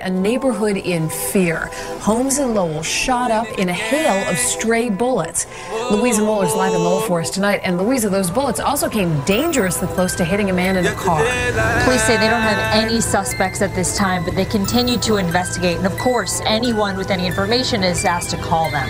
A neighborhood in fear. Holmes and Lowell shot up in a hail of stray bullets. Louisa Muller's live in Lowell for us tonight. And Louisa, those bullets also came dangerously close to hitting a man in a car. Police say they don't have any suspects at this time, but they continue to investigate. And of course, anyone with any information is asked to call them.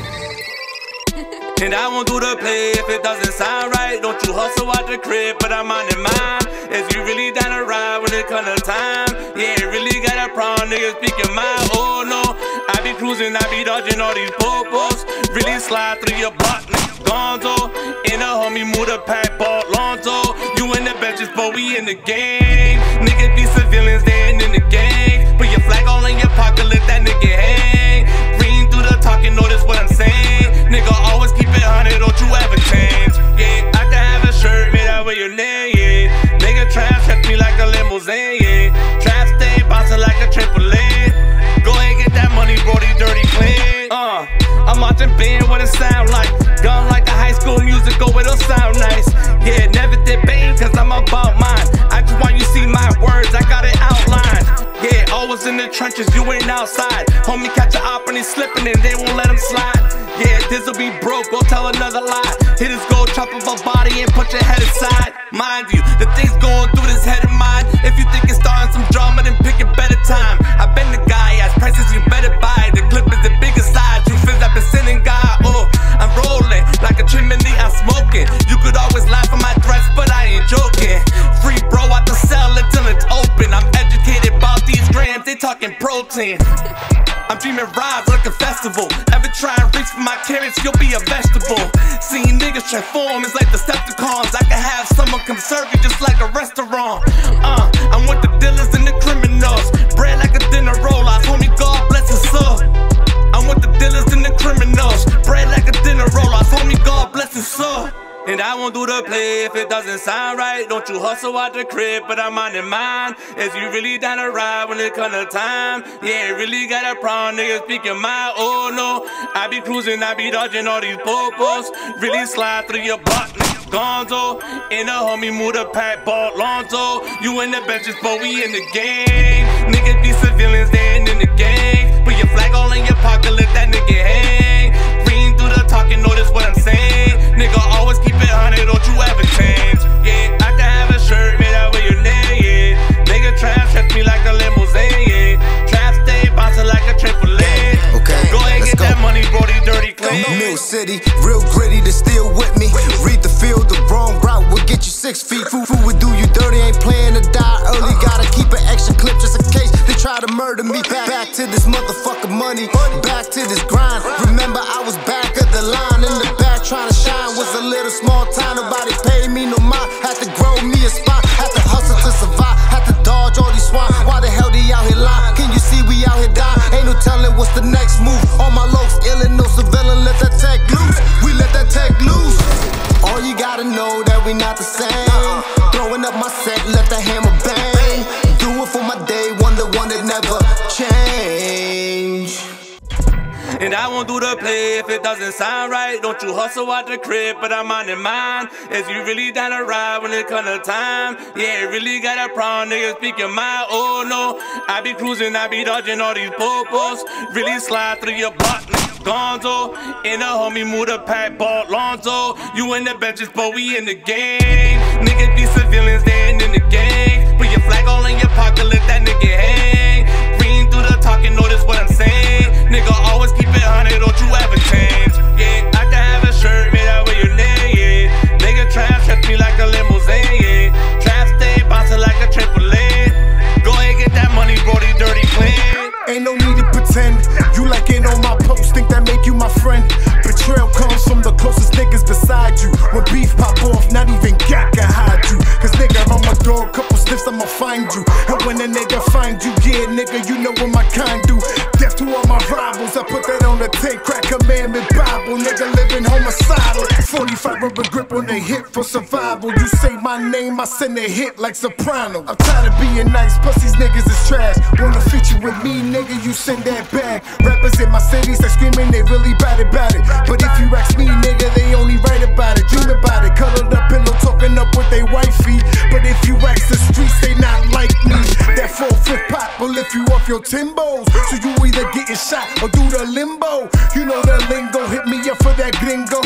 And I won't do the play if it doesn't sound right. Don't you hustle out the crib, but I'm on the mind. If you really down to ride when it comes to time, yeah, it really got a problem, niggas speaking my oh no. I be cruising, I be dodging all these popos. Really slide through your block, niggas gonzo. And a homie move the pack, ball lonzo. You in the benches, but we in the game. Niggas be civilians, they ain't in the gang. Put your flag all in your pocket, let that nigga hang. Reading through the talk, you notice what I'm saying. Nigga always keep it 100, don't you ever change. Yeah, I can have a shirt made out with your name, yeah. Traps check me like a limousine, yeah. Traps stay bouncing like a triple A. Go ahead, get that money, bro, these dirty clean. I'm watching band what it sound like. Gone like a high school musical, it'll sound nice. Yeah, never did bang, cause I'm about mine. I just want you see my words, I got it outlined. Yeah, always in the trenches, you ain't outside. Homie catch a op and he's slipping and they won't let him slide. Yeah, this'll be broke, go tell another lie. Hit his goal, chop up a body and put your head aside. Mind you, the things go through this head of mine. If you think it's starting some drama, then pick a better time. I've been the guy, ask prices you better buy. The clip is the biggest size, you feel I've been sending God. Oh, I'm rolling like a chimney, I'm smoking. You could always laugh at my threats, but I ain't joking. Free bro out the cell until it's open. I'm educated about these grams, they talking protein. I'm dreaming rides like a festival. Ever try and reach for my carrots, you'll be a vegetable. Seeing niggas transform is like Decepticons. I can have someone come serve you just like a restaurant. I'm with the dealers and the criminals. Bread like a dinner roll, I told me God bless his soul. I'm with the dealers and the criminals. Bread like a dinner roll, I told me God bless his soul. And I won't do the play if it doesn't sound right. Don't you hustle out the crib, but I'm on the mind. If you really down to ride when it comes to time, yeah, it really got a problem, niggas speak your mind, oh no. I be cruising, I be dodging all these popos. Really slide through your block, niggas gonzo. And a homie move the pack, ball lonzo. You in the benches, but we in the game. Niggas be civilians, they ain't in the gang. Put your flag all in your pocket, let that nigga hang. Reading through the talk and notice what I'm saying. Nigga always keep it 100, don't you ever change. Yeah, I can have a shirt made out with your name, yeah. Nigga traps check me like a limousine, yeah. Traps stay bouncing like a triple A. Okay, go ahead, get that money, bro, these dirty clean. Mill City, real gritty, they still with me. Read the field, the wrong route will get you 6 feet. Foo would do you dirty, ain't playing to die early. Gotta keep an extra clip just in case they try to murder me. Back to this motherfucking money, back to this grind. Remember I was back of the line in the back trying to shine. Was a little small town, nobody paid me no mind. Had to grow me a spot, had to hustle to survive. Had to dodge all these swine, why the hell they out here lying? Can you see we out here dying? Ain't no telling what's the next move. All my locs, Illinois, civilian, let that tech loose. We let that tech loose. All you gotta know that we not the same. Throwing up my set, let the hammer bang. Do it for my day, one to one that never change. And I won't do the play if it doesn't sound right. Don't you hustle out the crib, but I'm on the mind. If you really down to ride when it comes to time, yeah, it really got a problem, niggas speak your mind, oh no. I be cruising, I be dodging all these popos. Really slide through your block, niggas gonzo. And a homie move the pack, ball lonzo. You in the benches, but we in the game. Niggas be civilians, they ain't in the gang. Put your flag all in your pocket, let that nigga hang. Reading through the talk and notice what I'm saying. Nigga always keep it 100, don't you ever change. Yeah, I can have a shirt made out with your name, yeah. Nigga traps check me like a limousine, yeah. Traps stay bouncing like a triple A. Go ahead, get that money, bro, these dirty clean. Ain't no need to pretend. You like it on my post, think that make you my friend. Betrayal comes from the closest niggas beside you. When beef pop off, not even God can hide you. Cause nigga, I'm a dog, couple sniffs, I'ma find you. And when a nigga find you, yeah, nigga, you know what my kind do. death to all my rivals. I put that on the tape, crack commandment Bible. Nigga living homicidal. 45 rubber grip on the hip for survival. You say my name, I send a hit like Soprano. I'm tired of being nice, plus these niggas is trash. Wanna feature with me, nigga, you send that back. Rappers in my cities, they screaming, they really bad about it. But if you ask me, nigga, they only write about it, dream about it. Cuddled up pillow, talking up with they wifey. But if you ask the streets, they not like me. That full-flip pop will lift you off your timbos. So you either getting shot or do the limbo. You know the lingo, hit me up for that gringo.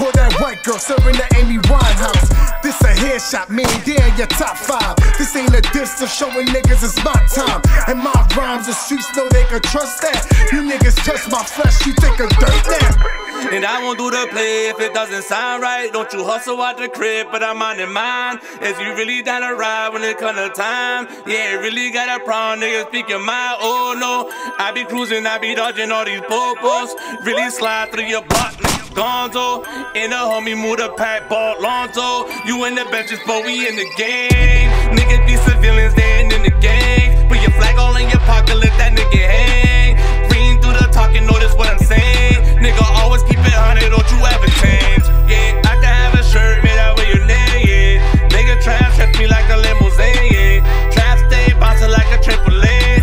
Or that white girl serving the Amy Winehouse. This a headshot, man, they're in your top 5. This ain't a diss to showing niggas it's my time. And my rhymes, the streets know they can trust that. You niggas touch my flesh, you think I'm dirt now. And I won't do the play if it doesn't sound right. Don't you hustle out the crib, but I'm on the mind. If you really down to ride when it comes to time, yeah, it really got a problem, niggas speak your mind. Oh no, I be cruising, I be dodging all these popos. Really slide through your block, Gonzo. And a homie move the pack, bought Lonzo. You in the benches, but we in the game. Niggas be civilians, they ain't in the gang. Put your flag all in your pocket, let that nigga hang. Reading through the talk and notice what I'm saying. Nigga, always keep it 100, don't you ever change. Yeah, I can have a shirt made out with your name, yeah. Nigga trap, trap me like a limousine, yeah. Trap stay bouncing like a triple A.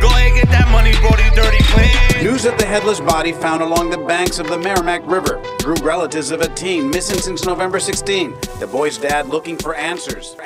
Go ahead, get that money, bro, these dirty clean. News of the headless body found along the banks of the Merrimack River drew relatives of a teen missing since November 16. The boy's dad looking for answers.